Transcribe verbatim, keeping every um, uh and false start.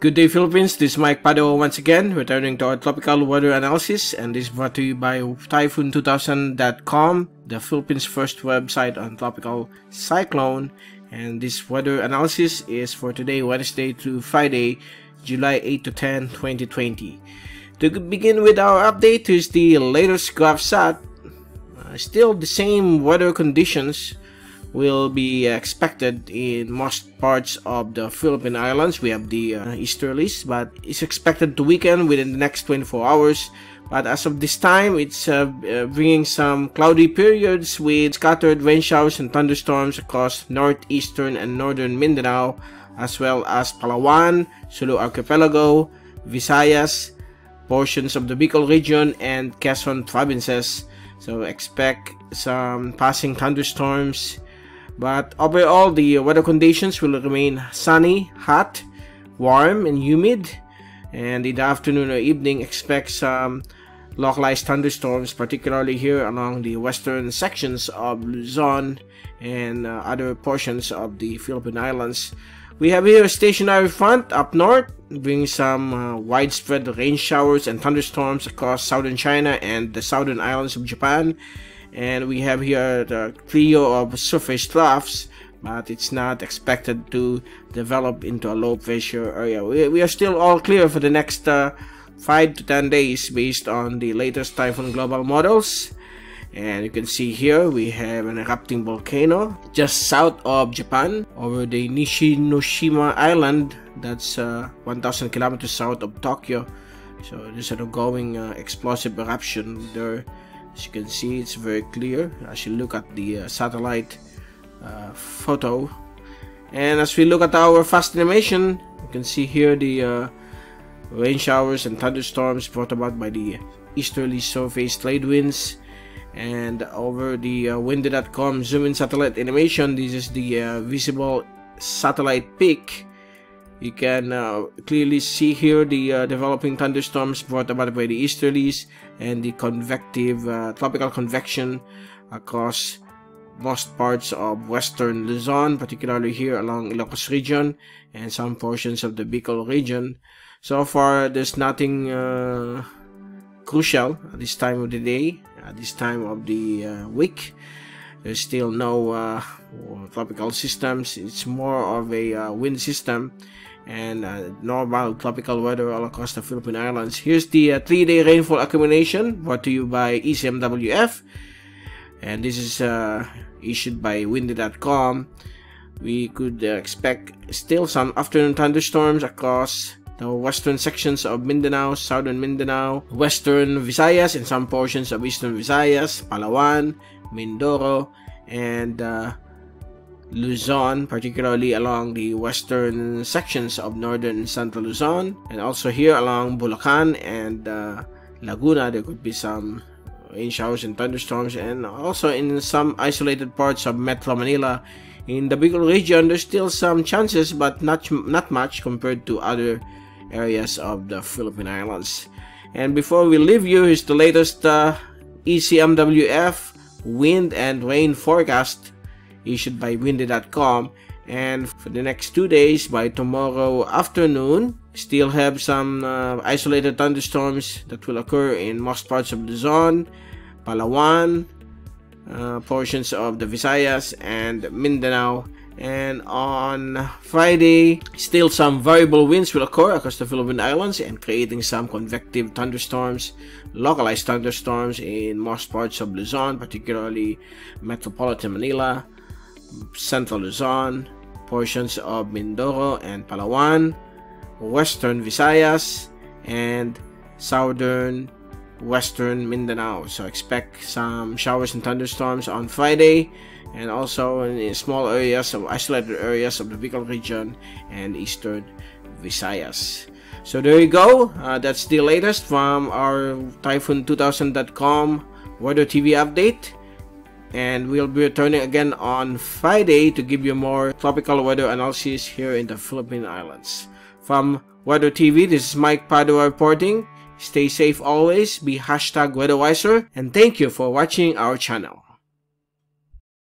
Good day, Philippines. This is Mike Padua once again, returning to our tropical weather analysis, and this is brought to you by Typhoon two thousand dot com, the Philippines' first website on tropical cyclone. And this weather analysis is for today, Wednesday through Friday, July eighth to tenth, twenty twenty. To begin with our update is the latest graph set. Uh, still the same weather conditions will be expected in most parts of the Philippine Islands. We have the uh, easterlies, but it's expected to weaken within the next twenty-four hours. But as of this time, it's uh, uh, bringing some cloudy periods with scattered rain showers and thunderstorms across northeastern and northern Mindanao, as well as Palawan, Sulu Archipelago, Visayas, portions of the Bicol region, and Quezon provinces. So expect some passing thunderstorms. But overall, the weather conditions will remain sunny, hot, warm, and humid. And in the afternoon or evening, expect some localized thunderstorms, particularly here along the western sections of Luzon and uh, other portions of the Philippine Islands. We have here a stationary front up north, bringing some uh, widespread rain showers and thunderstorms across southern China and the southern islands of Japan. And we have here the trio of surface troughs, but it's not expected to develop into a low pressure area. We, we are still all clear for the next uh, five to ten days based on the latest typhoon global models. And you can see here we have an erupting volcano just south of Japan over the Nishinoshima Island. That's uh, one thousand kilometers south of Tokyo. So there's an ongoing uh, explosive eruption there. As you can see, it's very clear as you look at the uh, satellite uh, photo. And as we look at our fast animation, you can see here the uh, rain showers and thunderstorms brought about by the easterly surface trade winds. And over the uh, Windy dot com zoom in satellite animation, this is the uh, visible satellite peak. You can uh, clearly see here the uh, developing thunderstorms brought about by the easterlies and the convective uh, tropical convection across most parts of western Luzon, particularly here along Ilocos region and some portions of the Bicol region. So far, there's nothing uh, crucial at this time of the day. At this time of the uh, week, there's still no uh, tropical systems. It's more of a uh, wind system and uh, normal tropical weather all across the Philippine Islands. Here's the uh, three-day rainfall accumulation brought to you by E C M W F, and this is uh, issued by Windy dot com. We could uh, expect still some afternoon thunderstorms across the western sections of Mindanao, southern Mindanao, western Visayas, and some portions of eastern Visayas, Palawan, Mindoro, and uh, Luzon, particularly along the western sections of northern and central Luzon. And also here along Bulacan and uh, Laguna, there could be some rain showers and thunderstorms, and also in some isolated parts of Metro Manila. In the Bicol region, there's still some chances, but not, not much compared to other areas of the Philippine Islands. And before we leave you, here's the latest uh, E C M W F wind and rain forecast issued by Windy dot com. And for the next two days, by tomorrow afternoon, still have some uh, isolated thunderstorms that will occur in most parts of Luzon, Palawan, uh, portions of the Visayas, and Mindanao. And on Friday, still some variable winds will occur across the Philippine Islands and creating some convective thunderstorms, localized thunderstorms in most parts of Luzon, particularly metropolitan Manila, central Luzon, portions of Mindoro and Palawan, western Visayas, and southern western Mindanao. So expect some showers and thunderstorms on Friday, and also in small areas of isolated areas of the Bicol region and eastern Visayas. So there you go. Uh, that's the latest from our Typhoon two thousand dot com weather T V update. And we'll be returning again on Friday to give you more tropical weather analysis here in the Philippine Islands. From Weather T V, this is Mike Padua reporting. Stay safe always, be hashtag WeatherWiser, and thank you for watching our channel.